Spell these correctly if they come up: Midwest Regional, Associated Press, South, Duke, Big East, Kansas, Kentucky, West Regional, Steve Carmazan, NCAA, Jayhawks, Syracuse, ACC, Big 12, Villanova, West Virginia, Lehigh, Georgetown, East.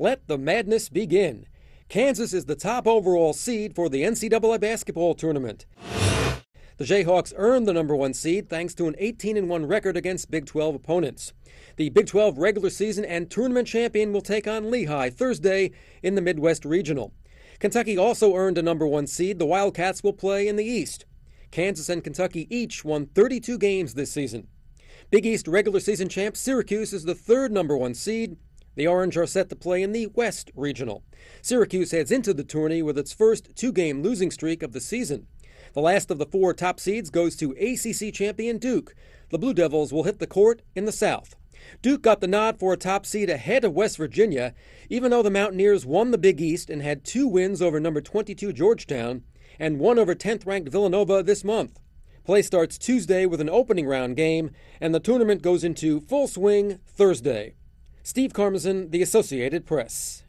let the madness begin. Kansas is the top overall seed for the NCAA basketball tournament. The Jayhawks earned the #1 seed thanks to an 18-1 record against Big 12 opponents. The Big 12 regular season and tournament champion will take on Lehigh Thursday in the Midwest Regional. Kentucky also earned a #1 seed. The Wildcats will play in the East. Kansas and Kentucky each won 32 games this season. Big East regular season champ Syracuse is the third #1 seed. The Orange are set to play in the West Regional. Syracuse heads into the tourney with its first two-game losing streak of the season. The last of the four top seeds goes to ACC champion Duke. The Blue Devils will hit the court in the South. Duke got the nod for a top seed ahead of West Virginia, even though the Mountaineers won the Big East and had two wins over #22 Georgetown and one over 10th-ranked Villanova this month. Play starts Tuesday with an opening round game, and the tournament goes into full swing Thursday. Steve Carmazan, The Associated Press.